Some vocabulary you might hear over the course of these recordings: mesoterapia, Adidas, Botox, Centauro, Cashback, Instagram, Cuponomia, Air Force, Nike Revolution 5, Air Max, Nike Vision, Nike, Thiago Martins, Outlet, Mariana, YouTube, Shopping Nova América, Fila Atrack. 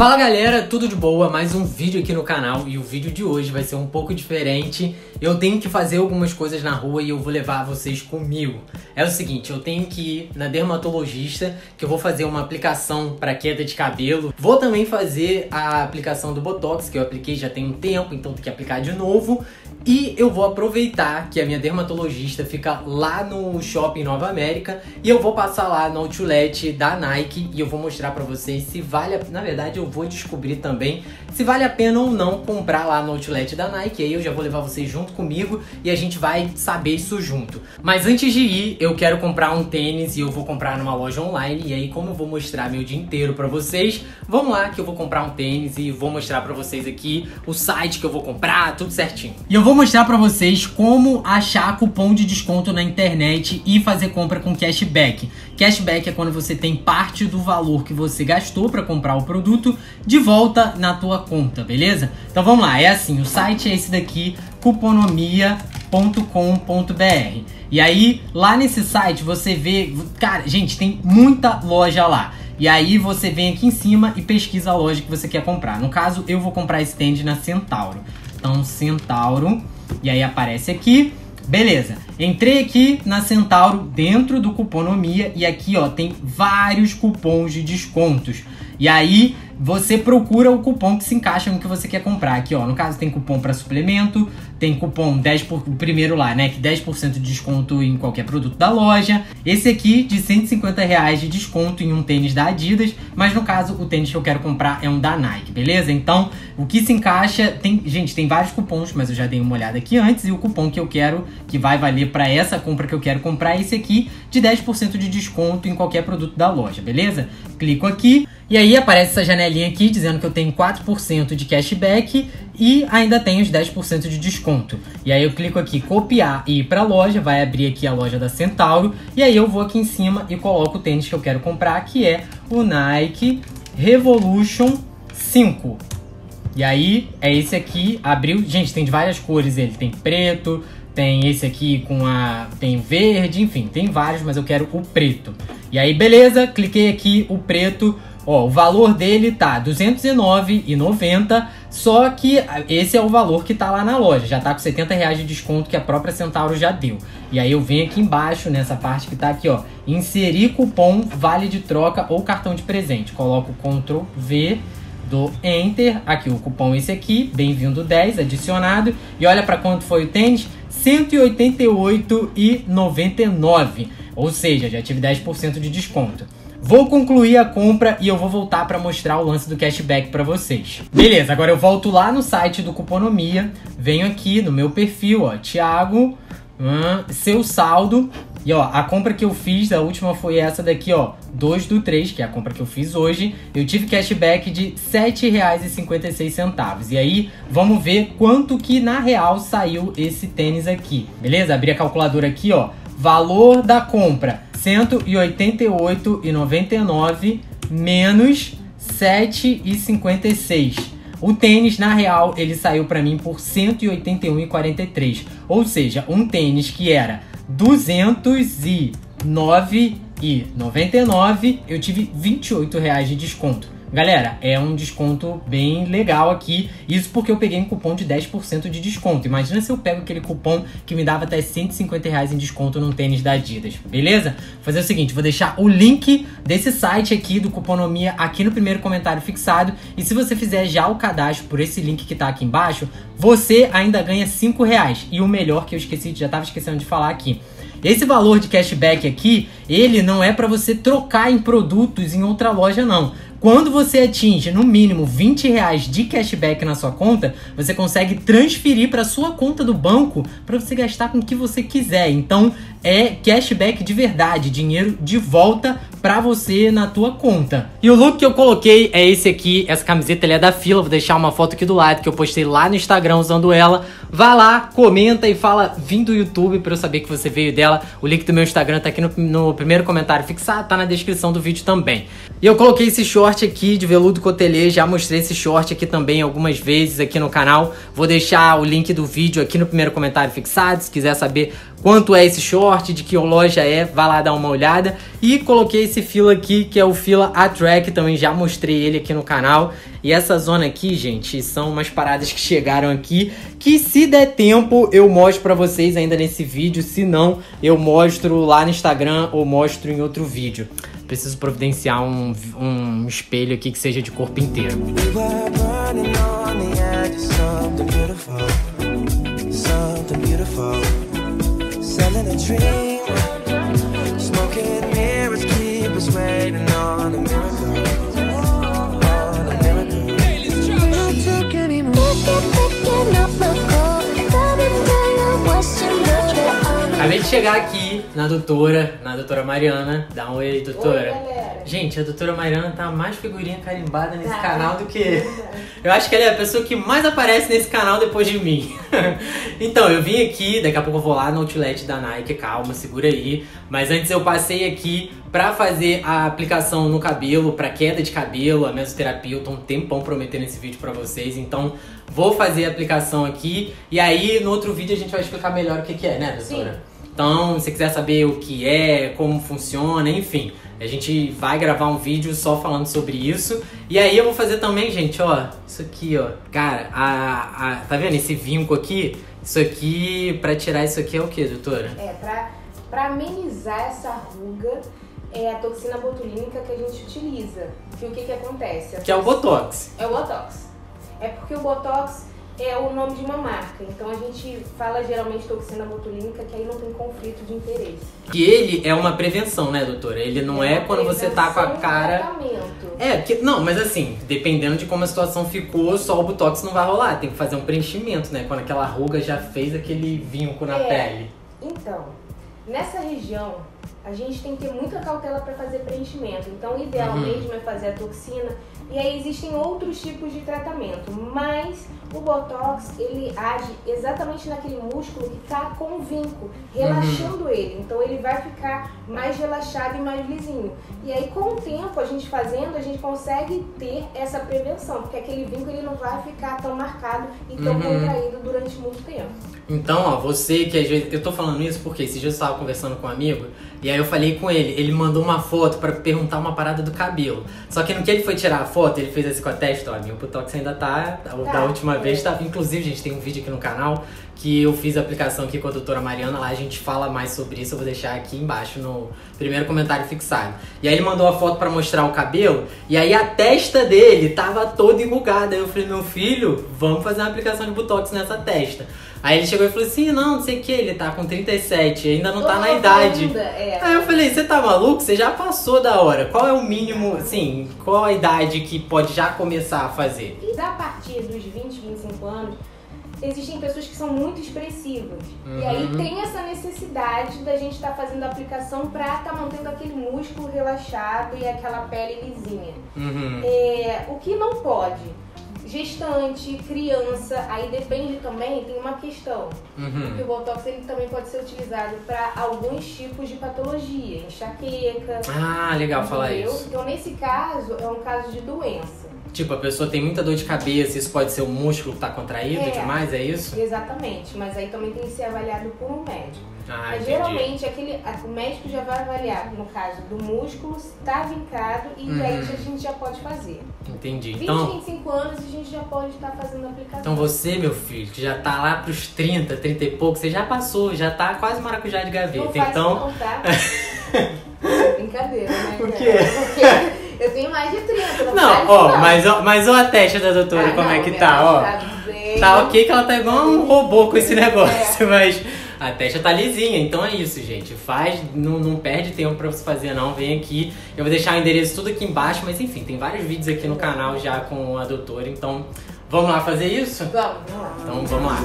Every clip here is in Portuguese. Fala galera, tudo de boa? Mais um vídeo aqui no canal e o vídeo de hoje vai ser um pouco diferente. Eu tenho que fazer algumas coisas na rua e eu vou levar vocês comigo. É o seguinte, eu tenho que ir na dermatologista, que eu vou fazer uma aplicação para queda de cabelo. Vou também fazer a aplicação do Botox, que eu apliquei já tem um tempo, então tem que aplicar de novo. E eu vou aproveitar que a minha dermatologista fica lá no Shopping Nova América e eu vou passar lá no outlet da Nike e eu vou mostrar pra vocês se vale a pena. Na verdade, eu vou descobrir também se vale a pena ou não comprar lá no outlet da Nike. Aí eu já vou levar vocês junto comigo e a gente vai saber isso junto. Mas antes de ir, eu quero comprar um tênis e eu vou comprar numa loja online. E aí, como eu vou mostrar meu dia inteiro pra vocês, vamos lá que eu vou comprar um tênis e vou mostrar pra vocês aqui o site que eu vou comprar, tudo certinho. E eu vou mostrar pra vocês como achar cupom de desconto na internet e fazer compra com cashback. Cashback é quando você tem parte do valor que você gastou pra comprar o produto de volta na tua conta, beleza? Então vamos lá, é assim, o site é esse daqui, cuponomia.com.br. E aí, lá nesse site você vê, cara, gente, tem muita loja lá. E aí você vem aqui em cima e pesquisa a loja que você quer comprar. No caso, eu vou comprar esse tênis na Centauro. Então, Centauro, e aí aparece aqui. Beleza, entrei aqui na Centauro dentro do Cuponomia e aqui ó tem vários cupons de descontos. E aí você procura o cupom que se encaixa no que você quer comprar. Aqui ó, no caso tem cupom para suplemento, tem cupom 10 por primeiro lá, né, que 10% de desconto em qualquer produto da loja. Esse aqui de R$150 de desconto em um tênis da Adidas, mas no caso o tênis que eu quero comprar é um da Nike, beleza? Então, o que se encaixa, tem, gente, tem vários cupons, mas eu já dei uma olhada aqui antes e o cupom que eu quero que vai valer para essa compra que eu quero comprar é esse aqui de 10% de desconto em qualquer produto da loja, beleza? Clico aqui e aí aparece essa janelinha aqui dizendo que eu tenho 4% de cashback e ainda tenho os 10% de desconto. E aí eu clico aqui copiar e ir para a loja, vai abrir aqui a loja da Centauro e aí eu vou aqui em cima e coloco o tênis que eu quero comprar, que é o Nike Revolution 5. E aí é esse aqui, abriu, gente, tem de várias cores, ele tem preto, tem esse aqui com a... tem verde, enfim, tem vários, mas eu quero o preto. E aí, beleza, cliquei aqui, o preto, ó, o valor dele tá R$ 209,90, só que esse é o valor que tá lá na loja, já tá com R$70 de desconto que a própria Centauro já deu. E aí eu venho aqui embaixo, nessa parte que tá aqui, ó, inserir cupom, vale de troca ou cartão de presente. Coloco Ctrl V, do Enter, aqui o cupom esse aqui, bem-vindo 10, adicionado, e olha para quanto foi o tênis, R$ 188,99, ou seja, já tive 10% de desconto. Vou concluir a compra e eu vou voltar para mostrar o lance do cashback para vocês. Beleza, agora eu volto lá no site do Cuponomia, venho aqui no meu perfil, ó, Thiago, seu saldo, e ó, a compra que eu fiz, a última foi essa daqui, ó, 2/3, que é a compra que eu fiz hoje. Eu tive cashback de R$ 7,56. E aí, vamos ver quanto que na real saiu esse tênis aqui. Beleza? Abri a calculadora aqui, ó. Valor da compra, R$ 188,99 menos R$ 7,56. O tênis, na real, ele saiu pra mim por R$ 181,43. Ou seja, um tênis que era R$ 209,99, eu tive R$28 de desconto. Galera, é um desconto bem legal aqui. Isso porque eu peguei um cupom de 10% de desconto. Imagina se eu pego aquele cupom que me dava até R$150 em desconto num tênis da Adidas, beleza? Vou fazer o seguinte, vou deixar o link desse site aqui do Cuponomia aqui no primeiro comentário fixado. E se você fizer já o cadastro por esse link que tá aqui embaixo, você ainda ganha R$5. E o melhor que eu esqueci, já tava esquecendo de falar aqui. Esse valor de cashback aqui, ele não é para você trocar em produtos em outra loja, não. Quando você atinge no mínimo R$20 de cashback na sua conta, você consegue transferir para sua conta do banco para você gastar com o que você quiser. Então é cashback de verdade, dinheiro de volta para você na tua conta. E o look que eu coloquei é esse aqui, essa camiseta ela é da Fila, vou deixar uma foto aqui do lado que eu postei lá no Instagram usando ela. Vai lá, comenta e fala vim do YouTube para eu saber que você veio dela. O link do meu Instagram tá aqui no primeiro comentário fixado, tá na descrição do vídeo também. E eu coloquei esse short aqui de veludo cotelê, já mostrei esse short aqui também algumas vezes aqui no canal, vou deixar o link do vídeo aqui no primeiro comentário fixado, se quiser saber quanto é esse short, de que loja é, vá lá dar uma olhada. E coloquei esse fila aqui, que é o Fila Atrack, também já mostrei ele aqui no canal. E essa zona aqui, gente, são umas paradas que chegaram aqui, que se der tempo eu mostro pra vocês ainda nesse vídeo, se não eu mostro lá no Instagram ou mostro em outro vídeo. Preciso providenciar um espelho aqui que seja de corpo inteiro. Acabei de chegar aqui na doutora Mariana. Dá um oi, doutora. Oi, gente, a doutora Mariana tá mais figurinha carimbada nesse canal do que... Eu acho que ela é a pessoa que mais aparece nesse canal depois de mim. Então, eu vim aqui, daqui a pouco eu vou lá no outlet da Nike, calma, segura aí. Mas antes eu passei aqui pra fazer a aplicação no cabelo, pra queda de cabelo, a mesoterapia. Eu tô um tempão prometendo esse vídeo pra vocês, então vou fazer a aplicação aqui. E aí, no outro vídeo a gente vai explicar melhor o que é, né, doutora? Sim. Então, se quiser saber o que é, como funciona, enfim, a gente vai gravar um vídeo só falando sobre isso. E aí eu vou fazer também, gente, ó, isso aqui, ó. Cara, tá vendo esse vinco aqui? Isso aqui, pra tirar isso aqui é o que, doutora? É, pra amenizar essa ruga é a toxina botulínica que a gente utiliza. E o que que acontece? Que é o Botox. É o Botox. É porque o Botox... é o nome de uma marca, então a gente fala geralmente toxina botulínica, que aí não tem conflito de interesse. E ele é uma prevenção, né, doutora? Ele não é quando você tá com a cara... tratamento. É, porque, não, mas assim, dependendo de como a situação ficou, só o Botox não vai rolar. Tem que fazer um preenchimento, né, quando aquela ruga já fez aquele vinco na pele. Então, nessa região, a gente tem que ter muita cautela para fazer preenchimento. Então, o ideal mesmo é fazer a toxina. E aí existem outros tipos de tratamento, mas o Botox, ele age exatamente naquele músculo que está com vinco, relaxando ele. Então ele vai ficar mais relaxado e mais lisinho. E aí com o tempo, a gente fazendo, a gente consegue ter essa prevenção, porque aquele vinco ele não vai ficar tão marcado e tão contraído durante muito tempo. Então, ó, você que às vezes... Eu tô falando isso porque esses dias eu estava conversando com um amigo, e aí eu falei com ele, ele mandou uma foto para perguntar uma parada do cabelo. Só que no que ele foi tirar a foto, ele fez assim com a testa, ó, meu Botox ainda tá da última vez, tá. Inclusive, gente, tem um vídeo aqui no canal que eu fiz a aplicação aqui com a doutora Mariana, lá a gente fala mais sobre isso, eu vou deixar aqui embaixo no primeiro comentário fixado. E aí ele mandou a foto pra mostrar o cabelo, e aí a testa dele tava toda enrugada. Aí eu falei, meu filho, vamos fazer uma aplicação de Botox nessa testa. Aí ele chegou e falou assim, não sei o que, ele tá com 37, ainda não tá na idade. Aí eu falei, você tá maluco? Você já passou da hora. Qual é o mínimo, assim, qual a idade que pode já começar a fazer? E a partir dos 20, 25 anos, existem pessoas que são muito expressivas. E aí tem essa necessidade da gente estar fazendo a aplicação pra estar mantendo aquele músculo relaxado e aquela pele lisinha. O que não pode... Gestante, criança, aí depende também, tem uma questão. Porque o Botox ele também pode ser utilizado para alguns tipos de patologia, enxaqueca. Ah, legal falar isso. Então nesse caso, é um caso de doença. Tipo, a pessoa tem muita dor de cabeça, isso pode ser o músculo que tá contraído demais, é isso? Exatamente, mas aí também tem que ser avaliado por um médico. Ah, mas geralmente o médico já vai avaliar, no caso do músculo, se tá vincado e aí a gente já pode fazer. Entendi. 20, então, 25 anos a gente já pode estar fazendo a aplicação. Então você, meu filho, que já tá lá pros 30, 30 e pouco, você já passou, já tá quase maracujá de gaveta. Não faço então... não, tá? Brincadeira, né? Por quê? Porque... eu tenho mais de 30, não, ó, mas ó a testa da doutora, como não, é que tá, ó. Tá ok que ela tá igual um robô com esse negócio, mas a testa tá lisinha. Então é isso, gente. Faz, não perde tempo pra você fazer, não. Vem aqui. Eu vou deixar o endereço tudo aqui embaixo, mas enfim, tem vários vídeos aqui no canal já com a doutora. Então, vamos lá fazer isso? Vamos lá. Então, vamos lá.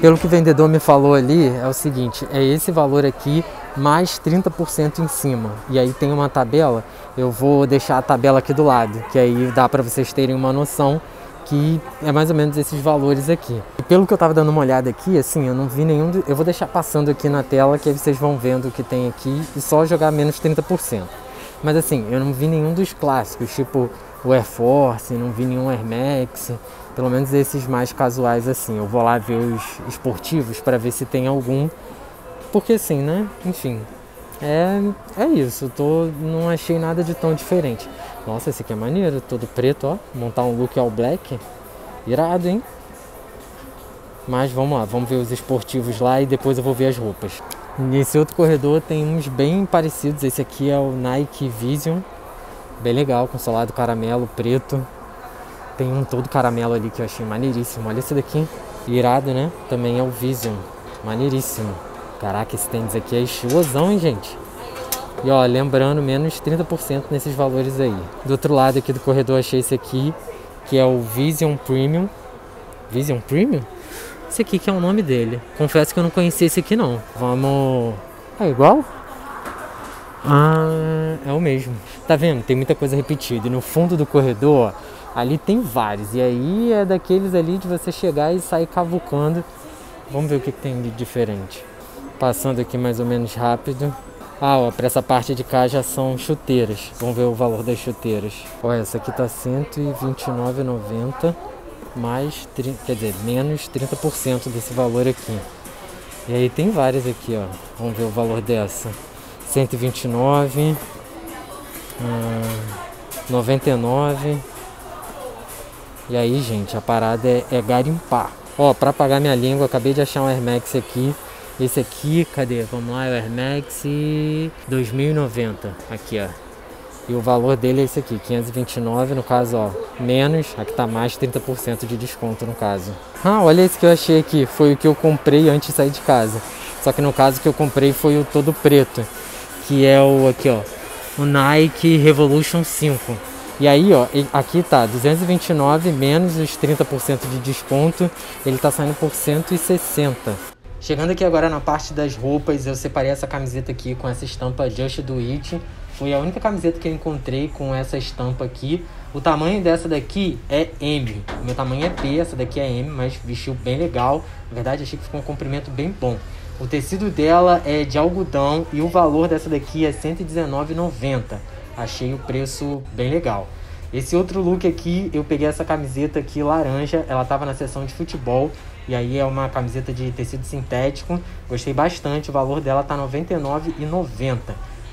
Pelo que o vendedor me falou ali, é o seguinte, é esse valor aqui mais 30% em cima. E aí tem uma tabela, eu vou deixar a tabela aqui do lado, que aí dá para vocês terem uma noção que é mais ou menos esses valores aqui. E pelo que eu tava dando uma olhada aqui, assim, eu não vi nenhum... Eu vou deixar passando aqui na tela, que aí vocês vão vendo o que tem aqui e só jogar menos 30%. Mas assim, eu não vi nenhum dos clássicos, tipo o Air Force, não vi nenhum Air Max, pelo menos esses mais casuais assim. Eu vou lá ver os esportivos para ver se tem algum, porque assim, né? Enfim, é isso. Não achei nada de tão diferente. Nossa, esse aqui é maneiro, todo preto, ó. Montar um look all black, irado, hein? Mas vamos lá, vamos ver os esportivos lá e depois eu vou ver as roupas. Nesse outro corredor tem uns bem parecidos. Esse aqui é o Nike Vision, bem legal, com solado caramelo preto. Tem um todo caramelo ali que eu achei maneiríssimo. Olha esse daqui, irado, né? Também é o Vision, maneiríssimo. Caraca, esse tênis aqui é estilosão, hein, gente? E ó, lembrando, menos 30% nesses valores aí. Do outro lado aqui do corredor achei esse aqui, que é o Vision Premium. Vision Premium? Esse aqui que é o nome dele. Confesso que eu não conhecia esse aqui não. Vamos... É igual? Ah, é o mesmo. Tá vendo? Tem muita coisa repetida. E no fundo do corredor, ó, ali tem vários. E aí é daqueles ali de você chegar e sair cavucando. Vamos ver o que tem de diferente. Passando aqui mais ou menos rápido. Ah, ó, pra essa parte de cá já são chuteiras. Vamos ver o valor das chuteiras. Ó, essa aqui tá R$129,90. Mais, quer dizer, menos 30% desse valor aqui. E aí tem várias aqui, ó. Vamos ver o valor dessa. 129, 99. E aí, gente, a parada é garimpar. Ó, pra pagar minha língua, acabei de achar um Air Max aqui. Esse aqui, cadê? Vamos lá, é o Air Max 2090. Aqui, ó. E o valor dele é esse aqui, 529, no caso, ó, menos, aqui tá mais 30% de desconto no caso. Ah, olha esse que eu achei aqui, foi o que eu comprei antes de sair de casa. Só que no caso que eu comprei foi o todo preto, que é o aqui, ó, o Nike Revolution 5. E aí, ó, aqui tá 229 menos os 30% de desconto, ele tá saindo por 160. Chegando aqui agora na parte das roupas, eu separei essa camiseta aqui com essa estampa Just Do It. Foi a única camiseta que eu encontrei com essa estampa aqui. O tamanho dessa daqui é M. O meu tamanho é P, essa daqui é M, mas vestiu bem legal. Na verdade, achei que ficou um comprimento bem bom. O tecido dela é de algodão e o valor dessa daqui é R$119,90. Achei o preço bem legal. Esse outro look aqui, eu peguei essa camiseta aqui laranja. Ela tava na seção de futebol. E aí é uma camiseta de tecido sintético. Gostei bastante, o valor dela tá R$99,90.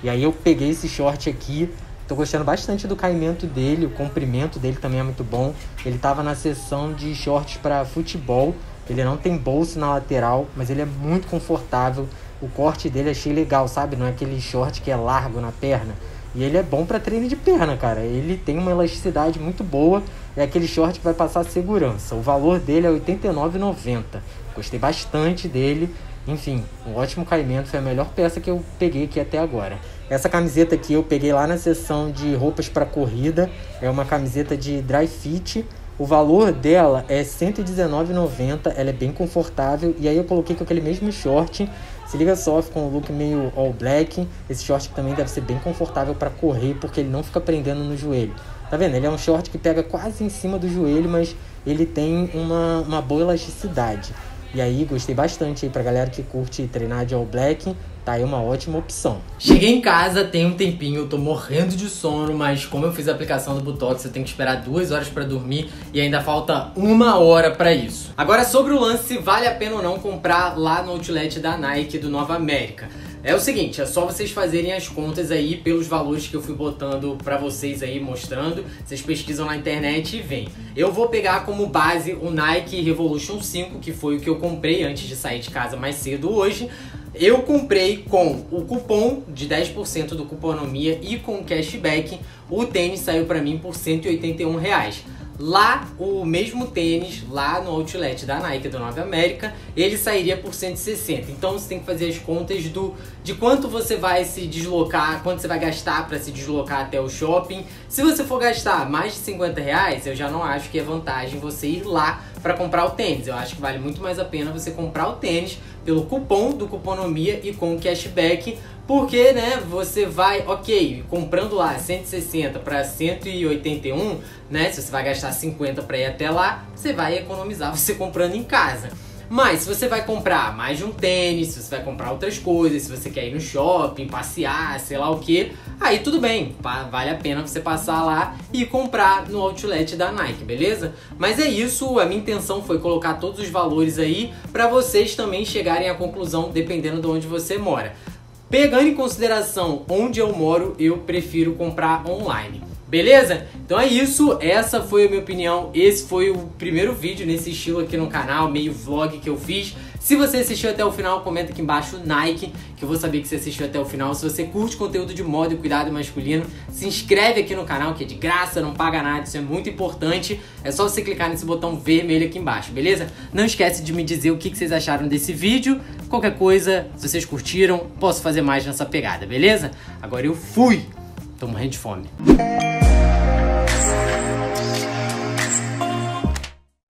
E aí eu peguei esse short aqui. Tô gostando bastante do caimento dele, o comprimento dele também é muito bom. Ele tava na seção de shorts para futebol. Ele não tem bolso na lateral, mas ele é muito confortável. O corte dele achei legal, sabe? Não é aquele short que é largo na perna. E ele é bom para treino de perna, cara. Ele tem uma elasticidade muito boa. É aquele short que vai passar segurança. O valor dele é R$89,90. Gostei bastante dele. Enfim, um ótimo caimento. Foi a melhor peça que eu peguei aqui até agora. Essa camiseta aqui eu peguei lá na seção de roupas para corrida. É uma camiseta de dry fit. O valor dela é R$119,90. Ela é bem confortável. E aí eu coloquei com aquele mesmo short. Se liga só, ficou um look meio all black. Esse short também deve ser bem confortável para correr, porque ele não fica prendendo no joelho. Tá vendo? Ele é um short que pega quase em cima do joelho, mas ele tem uma boa elasticidade. E aí, gostei bastante aí pra galera que curte treinar de all black. Tá aí uma ótima opção. Cheguei em casa, tem um tempinho, eu tô morrendo de sono, mas como eu fiz a aplicação do Botox, eu tenho que esperar 2 horas pra dormir e ainda falta 1 hora pra isso. Agora, sobre o lance, se vale a pena ou não comprar lá no outlet da Nike do Nova América. É o seguinte, é só vocês fazerem as contas aí pelos valores que eu fui botando pra vocês aí, mostrando. Vocês pesquisam na internet e veem. Eu vou pegar como base o Nike Revolution 5, que foi o que eu comprei antes de sair de casa mais cedo hoje. Eu comprei com o cupom de 10% do Cuponomia e com cashback. O tênis saiu pra mim por R$181. Lá, o mesmo tênis, lá no outlet da Nike do Nova América, ele sairia por 160. Então você tem que fazer as contas de quanto você vai se deslocar, quanto você vai gastar para se deslocar até o shopping. Se você for gastar mais de 50 reais, eu já não acho que é vantagem você ir lá para comprar o tênis. Eu acho que vale muito mais a pena você comprar o tênis pelo cupom do Cuponomia e com o cashback, porque, né, você vai, ok, comprando lá 160 para 181, né, se você vai gastar 50 para ir até lá, você vai economizar você comprando em casa. Mas se você vai comprar mais de um tênis, se você vai comprar outras coisas, se você quer ir no shopping, passear, sei lá o que, aí tudo bem, vale a pena você passar lá e comprar no outlet da Nike, beleza? Mas é isso, a minha intenção foi colocar todos os valores aí para vocês também chegarem à conclusão dependendo de onde você mora. Pegando em consideração onde eu moro, eu prefiro comprar online. Beleza? Então é isso, essa foi a minha opinião, esse foi o primeiro vídeo nesse estilo aqui no canal, meio vlog que eu fiz. Se você assistiu até o final, comenta aqui embaixo Nike, que eu vou saber que você assistiu até o final. Se você curte conteúdo de moda e cuidado masculino, se inscreve aqui no canal, que é de graça, não paga nada, isso é muito importante. É só você clicar nesse botão vermelho aqui embaixo, beleza? Não esquece de me dizer o que vocês acharam desse vídeo. Qualquer coisa, se vocês curtiram, posso fazer mais nessa pegada, beleza? Agora eu fui! Tô morrendo de fome.